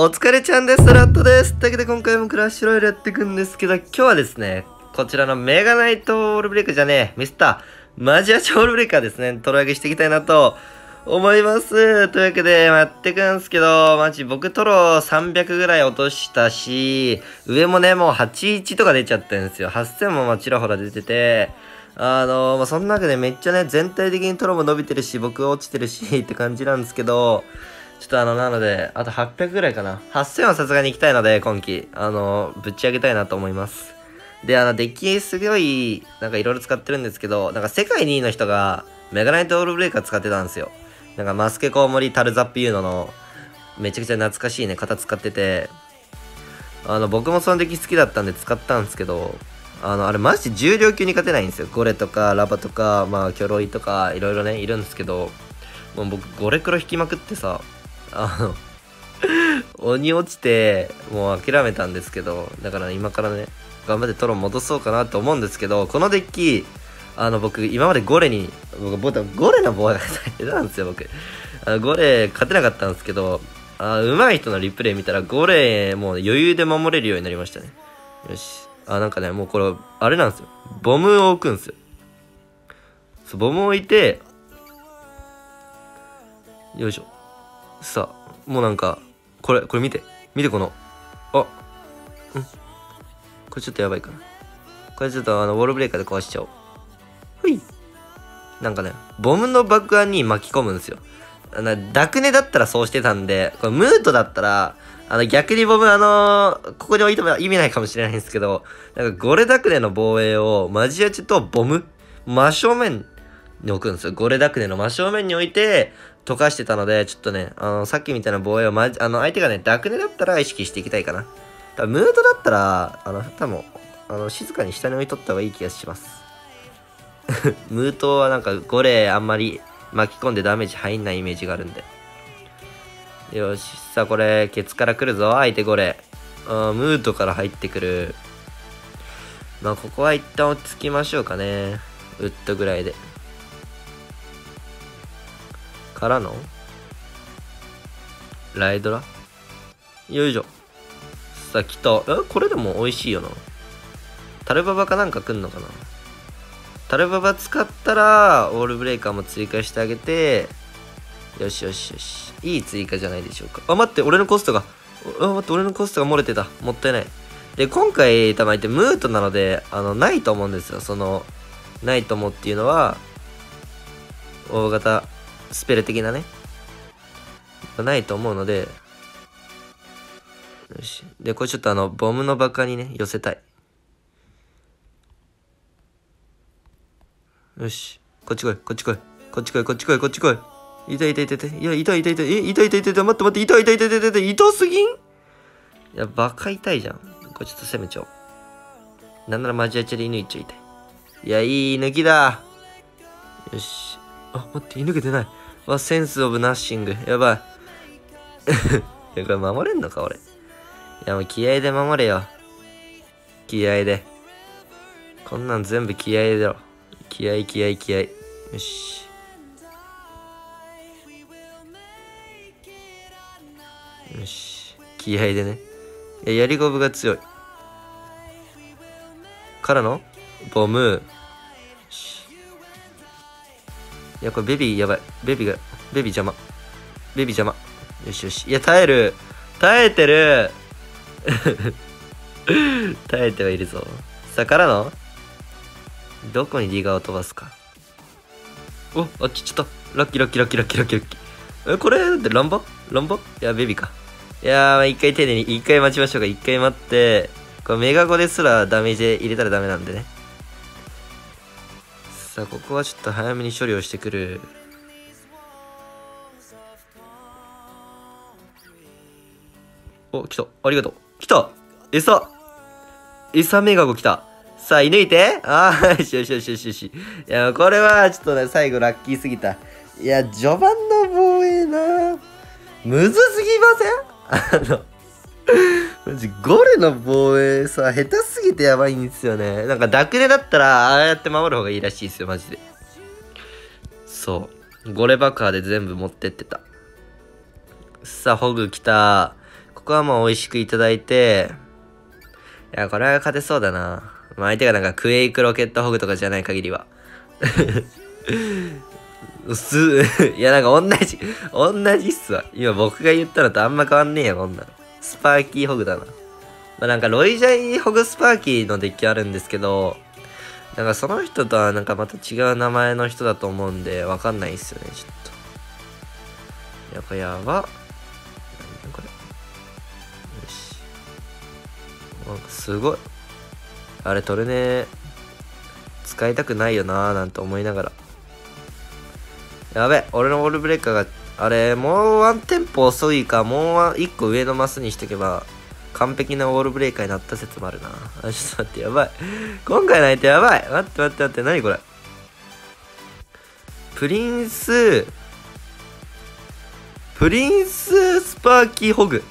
お疲れちゃんです。ラットです。というわけで今回もクラッシュロイヤルやっていくんですけど、今日はですね、こちらのメガナイトオールブレイカーじゃねえ、ミスターマジアチオールブレイカーですね、トロ上げしていきたいなと思います。というわけでやっていくんですけど、マジ僕トロ300ぐらい落としたし、上もね、もう81とか出ちゃってるんですよ。8000もちらほら出てて、その中でめっちゃね、全体的にトロも伸びてるし、僕は落ちてるしって感じなんですけど、ちょっとなので、あと800ぐらいかな。8000はさすがに行きたいので、今期、ぶち上げたいなと思います。で、デッキすごい、なんかいろいろ使ってるんですけど、なんか世界2位の人が、メガナイトオールブレイカー使ってたんですよ。なんかマスケコウモリ、タルザッピユーノの、めちゃくちゃ懐かしいね、型使ってて、僕もそのデッキ好きだったんで使ったんですけど、あれマジ重量級に勝てないんですよ。ゴレとかラバとか、キョロイとかいろいろねいるんですけど、もう僕ゴレクロ引きまくってさ、鬼落ちてもう諦めたんですけど、だから今からね頑張ってトロ戻そうかなと思うんですけど、このデッキ僕今までゴレの棒が下手なんですよ。僕ゴレ勝てなかったんですけど、上手い人のリプレイ見たらゴレもう余裕で守れるようになりましたね。よし、なんかね、もうこれ、あれなんですよ。ボムを置くんですよ。そう、ボムを置いて、よいしょ。さあ、もうなんか、これ見て。見て、この。あ、うん。これちょっとやばいかな。これちょっとウォールブレーカーで壊しちゃおう。ほい。なんかね、ボムの爆破に巻き込むんですよ。ダクネだったらそうしてたんで、これムートだったら、逆にボムここに置いても意味ないかもしれないんですけど、なんかゴレダクネの防衛をマジアチとボム、真正面に置くんですよ。ゴレダクネの真正面に置いて、溶かしてたので、ちょっとね、さっきみたいな防衛を相手がね、ダクネだったら意識していきたいかな。多分ムートだったら、多分、静かに下に置いとった方がいい気がします。ムートはなんかゴレあんまり巻き込んでダメージ入んないイメージがあるんで。よし。さあ、これ、ケツから来るぞ。相手ゴレ。ムートから入ってくる。ここは一旦落ち着きましょうかね。ウッドぐらいで。からのライドラ。よいしょ。さあ、来た。これでも美味しいよな。タルババかなんか来んのかな。タルババ使ったら、オールブレイカーも追加してあげて、よしよしよし。いい追加じゃないでしょうか。待って、俺のコストが。待って、俺のコストが漏れてた。もったいない。で、今回、たまにってムートなので、ないと思うんですよ。ないと思うっていうのは、大型スペル的なね。ないと思うので、よし。で、これちょっとボムの爆破にね、寄せたい。よし。こっち来い、こっち来い。こっち来い、こっち来い、こっち来い。痛い。いや、痛い。え、痛い。待って、痛い。痛すぎん？いや、バカ痛いじゃん。これちょっと攻めちゃおう。なんならマジアチャで射抜いちゃいたい。いや、いい抜きだ。よし。待って、射抜けてない。センスオブナッシング。やばい。いや、これ守れんのか、俺。いや、もう気合で守れよ。気合で。こんなん全部気合だろ。気合。よし。よし。気合でね。いや、やりゴブが強い。からのボム。よし。いや、これベビーやばい。ベビー邪魔。よしよし。いや、耐える。耐えてはいるぞ。さあ、からのどこにリガーを飛ばすか。あっち行っちゃった。ラッキー。これ、だって乱暴？いや、ベビーか。いやー、一回丁寧に、一回待ちましょうか。一回待って、これメガゴですらダメージ入れたらダメなんでね。さあ、ここはちょっと早めに処理をしてくる。来た。ありがとう。来た！餌メガゴ来た。さあ、射抜いて。よし。いや、これはちょっとね、最後ラッキーすぎた。いや、序盤の防衛なむずすぎません？マジ、ゴレの防衛さ、下手すぎてやばいんですよね。なんか、ダクネだったら、ああやって守る方がいいらしいですよ、マジで。そう。ゴレ爆破で全部持ってってた。さあ、ホグ来た。ここはもう美味しくいただいて、いや、これは勝てそうだな。まあ、相手がなんかクエイクロケットホグとかじゃない限りは。いや、なんか同じっすわ。今僕が言ったのとあんま変わんねえよ、こんなの。スパーキーホグだな。まあ、なんかロイジャイホグスパーキーのデッキあるんですけど、なんかその人とはなんかまた違う名前の人だと思うんで、わかんないっすよね、ちょっと。やっぱやば。何これ。よし。なんかすごい。あれ取るねー。使いたくないよなーなんて思いながら。やべ、俺のオールブレーカーが、あれ、もうワンテンポ遅いか、もう一個上のマスにしとけば、完璧なオールブレーカーになった説もあるな。あ、ちょっと待って、やばい。今回の相手やばい。待って待って待って、何これ。プリンススパーキーホグ。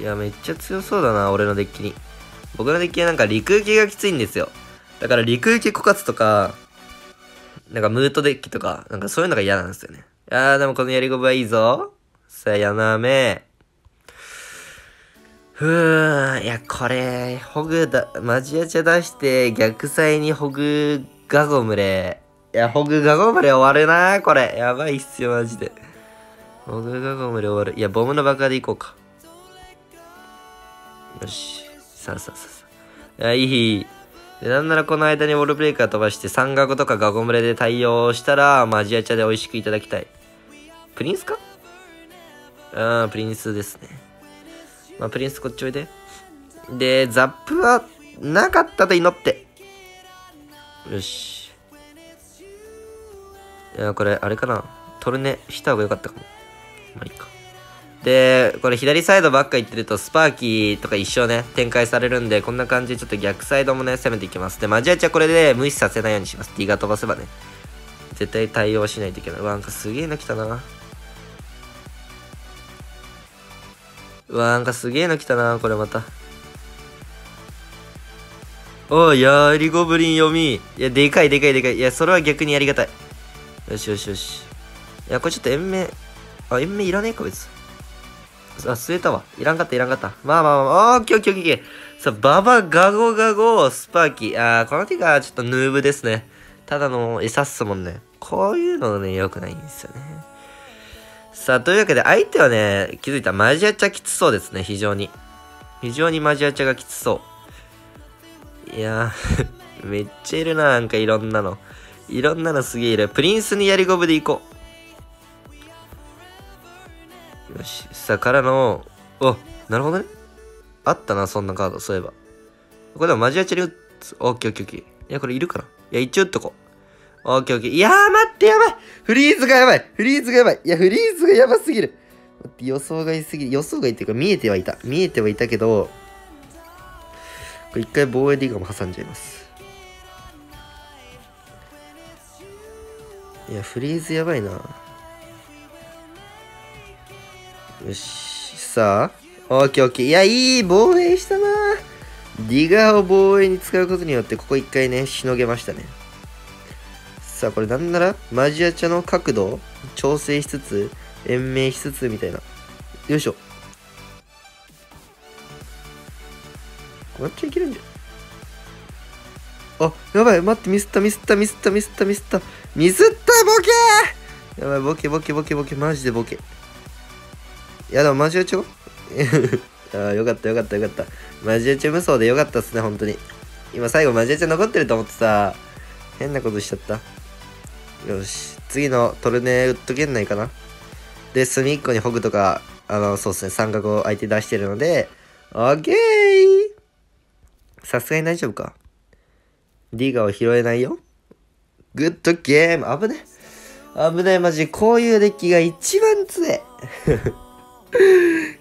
いや、めっちゃ強そうだな、俺のデッキに。僕のデッキはなんか陸受けがきついんですよ。だから陸受け枯渇とか、なんかムートデッキとか、なんかそういうのが嫌なんですよね。いやー、でもこのやりごぶはいいぞ。さよなめ。いや、これ、ホグだ、マジアチャ出して、逆サイにホグガゴムレ。いや、ホグガゴムレ終わるなー、これ。やばいっすよ、マジで。ホグガゴムレ終わる。いや、ボムの爆破でいこうか。よし。さあさあさあ。いや、いい。で、なんならこの間にウォールブレーカー飛ばして、サンガゴとかガゴムレで対応したら、マジアチャで美味しくいただきたい。プリンスか？プリンスですね。まあ、プリンスこっちおいで。で、ザップは、なかったと祈って。よし。いや、これ、あれかな。トルネ、した方が良かったかも。まあ、いいか。で、これ左サイドばっか行ってるとスパーキーとか一生ね、展開されるんで、こんな感じでちょっと逆サイドもね、攻めていきます。で、マジアチャこれで無視させないようにします。D が飛ばせばね。絶対対応しないといけない。うわ、なんかすげえの来たな。うわ、なんかすげえの来たな、これまた。おい、やりゴブリン読み。いや、でかいでかいでかい。いや、それは逆にありがたい。よしよしよし。いや、これちょっと延命。あ、延命いらねえか、別に。あ、吸えたわ。いらんかった。まあまあまあ、オッケー。さあ、ババガゴ、スパーキー。あー、この手がちょっとヌーブですね。ただの餌っすもんね。こういうのね、良くないんですよね。さあ、というわけで、相手はね、気づいた。マジアチャきつそうですね、非常に。非常にマジアチャがきつそう。いやー、めっちゃいるな、なんかいろんなの。いろんなのすげえいる。プリンスにやりゴブでいこう。よし。さあ、からの、お、なるほどね。あったな、そんなカード、そういえば。これでもマジアチャに打つ。オッケー。いや、これいるかな？いや、一応打っとこう。オッケー。いやー、待って、やばい！フリーズがやばい！いや、フリーズがやばすぎる！待って、予想外っていうか、見えてはいたけど、これ一回防衛ディガも挟んじゃいます。いや、フリーズやばいな。よし。さあ、オッケー。いや、いい防衛したな。ディガーを防衛に使うことによって、ここ一回ね、しのげましたね。さあ、これなんなら、マジアチャの角度を調整しつつ、延命しつつ、みたいな。よいしょ。こうやっちゃいけるんじゃん。あ、やばい。待って、ミスった。ボケー！やばい、ボケ。マジでボケ。いやでもマジアチャああ、よかった。マジアチャ無双でよかったっすね、本当に。今最後マジアチャ残ってると思ってさ、変なことしちゃった。よし。次のトルネ打っとけんないかな。で、隅っこにホグとか、そうっすね、三角を相手出してるので、オッケー！さすがに大丈夫か。リーガを拾えないよ。グッドゲーム！危ねえ、マジ。こういうデッキが一番強え。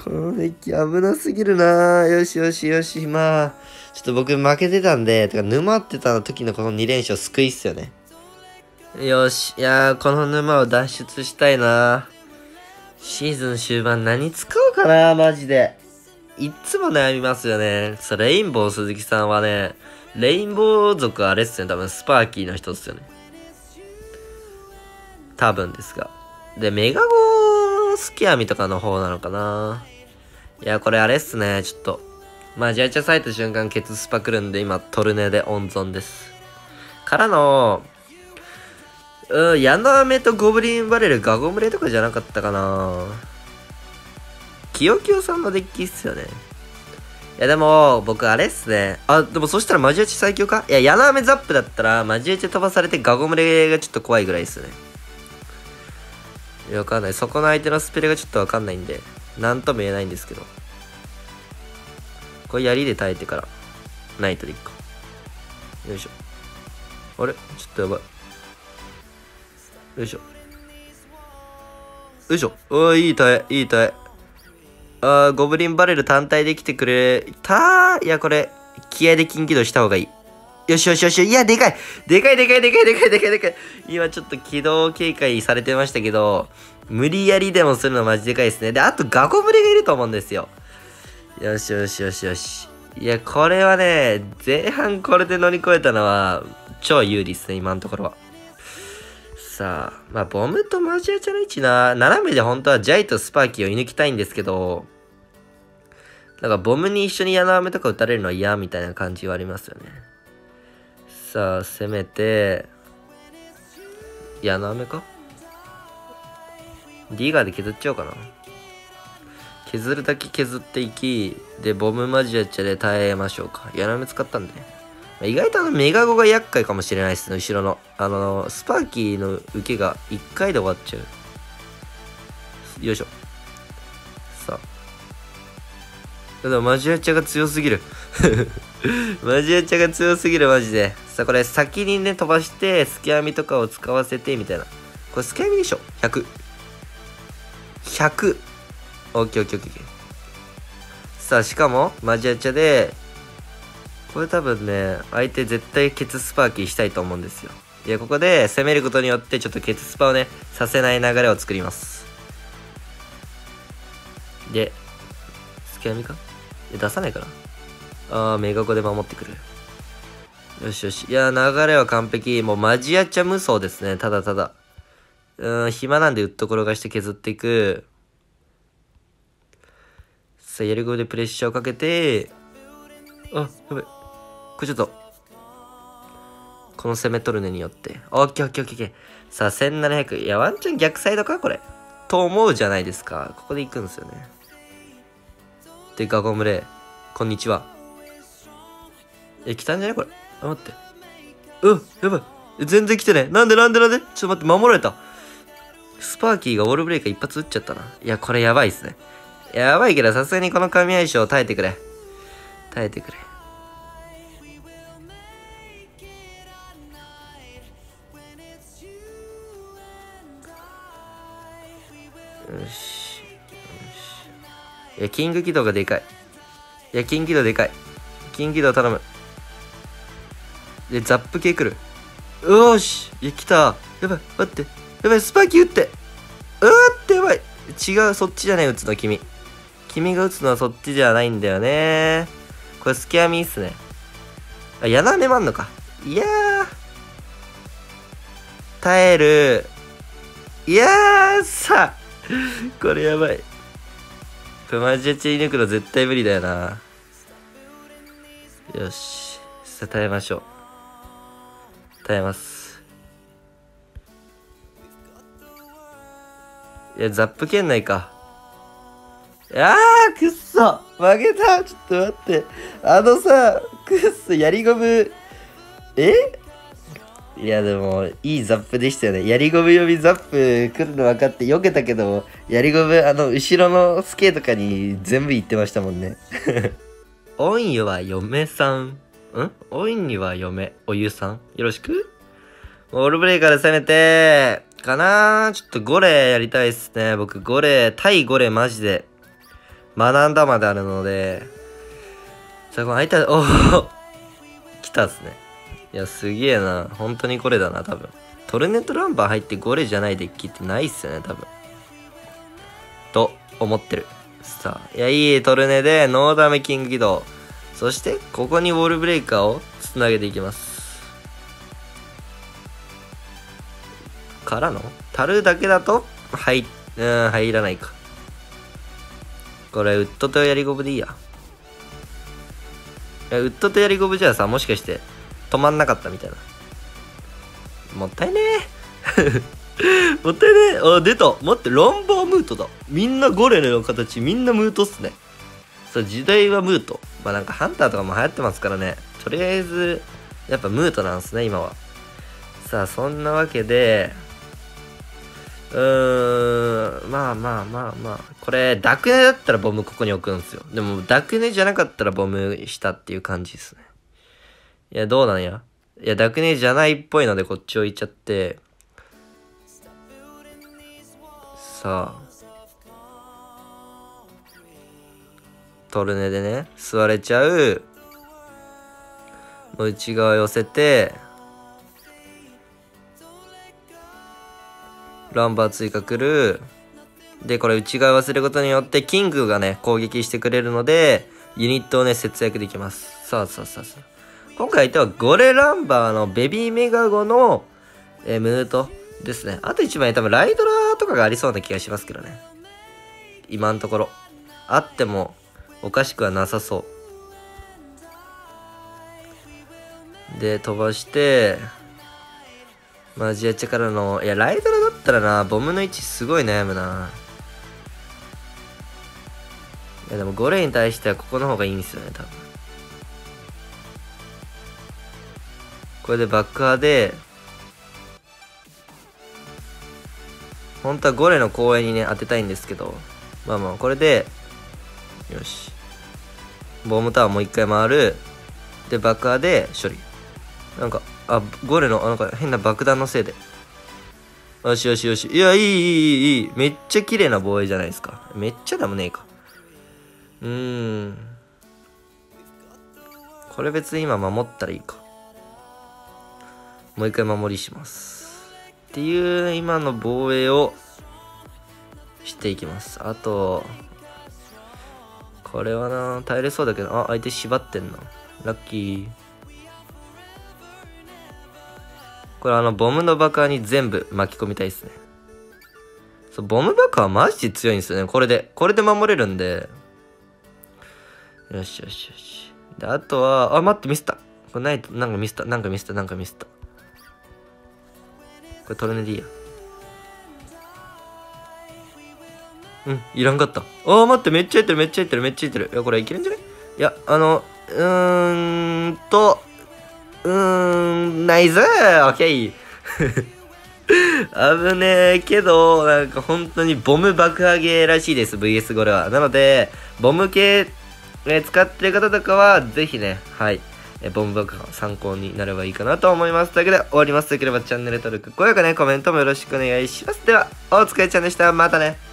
このデッキ危なすぎるな。よし。まあ、ちょっと僕負けてたんで、てか沼ってた時のこの2連勝救いっすよね。よし。いやー、この沼を脱出したいな。シーズン終盤何使おうかな、マジで。いっつも悩みますよね。さ、レインボー鈴木さんはね、レインボー族あれっすね、多分スパーキーの人っすよね。多分ですが。で、メガゴースキアミとかの方なのかな。いや、これあれっすね、ちょっと。まあ、ジャイチャ咲いた瞬間、ケツスパ来るんで、今、トルネで温存です。からの、ヤナメとゴブリンバレル、ガゴムレとかじゃなかったかな。キヨキヨさんのデッキっすよね。いや、でも、僕、あれっすね。あ、でも、そしたらマジエチ最強か？いや、ヤナメザップだったら、マジエチ飛ばされてガゴムレがちょっと怖いぐらいっすね。わかんない。そこの相手のスペルがちょっとわかんないんで、なんとも言えないんですけど。これ、槍で耐えてから、ナイトでいくか。よいしょ。あれ？ちょっとやばい。よいしょ。よいしょ。おー、いい耐え、いい耐え。あー、ゴブリンバレル単体で来てくれたー。いや、これ、気合で金起動した方がいい。よしよしよし。いや、でかいでかいでかいでかいでかいでかいでかい。今ちょっと起動警戒されてましたけど、無理やりでもするのマジでかいですね。で、あとガゴブレがいると思うんですよ。よしよしよしよし。いや、これはね、前半これで乗り越えたのは、超有利ですね、今のところは。さあ、まあ、ボムとマジアチャの位置な、斜めで本当はジャイとスパーキーを射抜きたいんですけど、なんかボムに一緒に矢の雨とか打たれるのは嫌みたいな感じはありますよね。さあ、攻めて、矢の雨か？ディガーで削っちゃおうかな。削るだけ削っていき、で、ボムマジアチャで耐えましょうか。矢の雨使ったんで。意外とメガゴが厄介かもしれないですね、後ろの。スパーキーの受けが1回で終わっちゃう。よいしょ。さあ。でもマジアチャが強すぎる。マジアチャが強すぎる、マジで。さあ、これ先にね、飛ばして、スケアミとかを使わせて、みたいな。これスケアミでしょ？ 100。100。オッケーオッケーオッケー。さあ、しかも、マジアチャで、これ多分ね、相手絶対ケツスパーキーしたいと思うんですよ。いや、ここで攻めることによってちょっとケツスパをね、させない流れを作ります。で、スケアミか？出さないかな？あー、メガコで守ってくる。よしよし。いや、流れは完璧。もうマジアチャ無双ですね、ただただ。暇なんでウッド転がして削っていく。さあ、やり込みでプレッシャーをかけて、あ、やばい。これちょっと、この攻め取るねによって。オッケーオッケーオッケーオッケー。さあ、1700。いや、ワンチャン逆サイドかこれ。と思うじゃないですか。ここで行くんですよね。で、ガゴムレ。こんにちは。え、来たんじゃないこれ。あ、待って。うん、やばい。全然来てね。なんでなんでなんで？ちょっと待って、守られた。スパーキーがウォールブレイカー一発撃っちゃったな。いや、これやばいっすね。やばいけど、さすがにこの神相性を耐えてくれ。耐えてくれ。よし。よし。いや、キング起動がでかい。いや、キング起動でかい。キング起動頼む。で、ザップ系来る。よーし。いや、来た。やばい。待って。やばい。スパーキー打って。うわってやばい。違う。そっちじゃない。打つの、君。君が打つのはそっちじゃないんだよね。これ、スケアミーっすね。あ、やなめまんのか。いやー。耐える。いやー、さあ。これやばい。これマジでチー抜くの絶対無理だよな。よし。さあ、耐えましょう。耐えます。いや、ザップ圏内か。あー、くっそ負けた。ちょっと待って。さ、くっそ、やりゴム。いや、でも、いいザップでしたよね。やりゴム呼びザップ来るの分かって避けたけど、やりゴム、後ろのスケートかに全部行ってましたもんね。おんゆは嫁さん。おんゆは嫁、おゆさん。よろしく。オールブレイカーで攻めて、かなー。ちょっとゴレやりたいっすね。僕、ゴレ、対ゴレマジで。学んだまであるので、さあ、この相手、おお来たっすね。いや、すげえな。本当にこれだな、多分。トルネットランバー入ってゴレじゃないデッキってないっすよね、多分。と、思ってる。さあ、いや、いいトルネで、ノーダメキング起動。そして、ここにウォールブレイカーをつなげていきます。からのタルだけだと、入らないか。これウッドとやりゴブでいいや。ウッドとやりゴブじゃあさ、もしかして止まんなかったみたいな。もったいねえもったいねえ。あ、出た。待って、ランバームートだ。みんなゴレルの形、みんなムートっすね。そう、時代はムート。まあなんかハンターとかも流行ってますからね。とりあえずやっぱムートなんすね今は。さあ、そんなわけで、まあまあまあまあ、これダクネだったらボムここに置くんですよ。でもダクネじゃなかったらボムしたっていう感じですね。いや、どうなんや。いや、ダクネじゃないっぽいのでこっち置いちゃって、さあトルネでね、吸われちゃう。内側寄せてランバー追加くる。でこれ内側寄せることによってキングがね攻撃してくれるのでユニットをね節約できます。さあさあさあさあ、今回はゴレランバーのベビーメガゴの、ムートですね。あと1枚多分ライドラーとかがありそうな気がしますけどね。今のところあってもおかしくはなさそうで、飛ばして、マジアチャからの、いや、ライドラだったらな、ボムの位置すごい悩むな。いや、でもゴレに対してはここの方がいいんですよね、多分。これで爆破で、本当はゴレの公園にね、当てたいんですけど、まあまあ、これで、よし。ボムタワーもう一回回る。で、爆破で処理。なんか、あ、ゴレの、なんか変な爆弾のせいで。よしよしよし。いや、いい。めっちゃ綺麗な防衛じゃないですか。めっちゃでもねえか。これ別に今守ったらいいか。もう一回守りします。っていう、今の防衛をしていきます。あと、これはな、耐えれそうだけど、あ、相手縛ってんな。ラッキー。これボムの爆破に全部巻き込みたいですね。そう、ボム爆破はマジで強いんですよね。これで。これで守れるんで。よしよしよし。で、あとは、あ、待って、ミスった。これないと、なんかミスった。これトルネディや。うん、いらんかった。あ、待って、めっちゃいってる。いや、これいけるんじゃない？いや、ナイスー、オッケー危ねえけど、なんか本当にボム爆破ゲーらしいです、VS ゴレは。なので、ボム系、使ってる方とかは、ぜひね、はい、ボム爆破参考になればいいかなと思います。というわけで終わります。よければチャンネル登録、高評価ね、コメントもよろしくお願いします。では、お疲れちゃんでした。またね。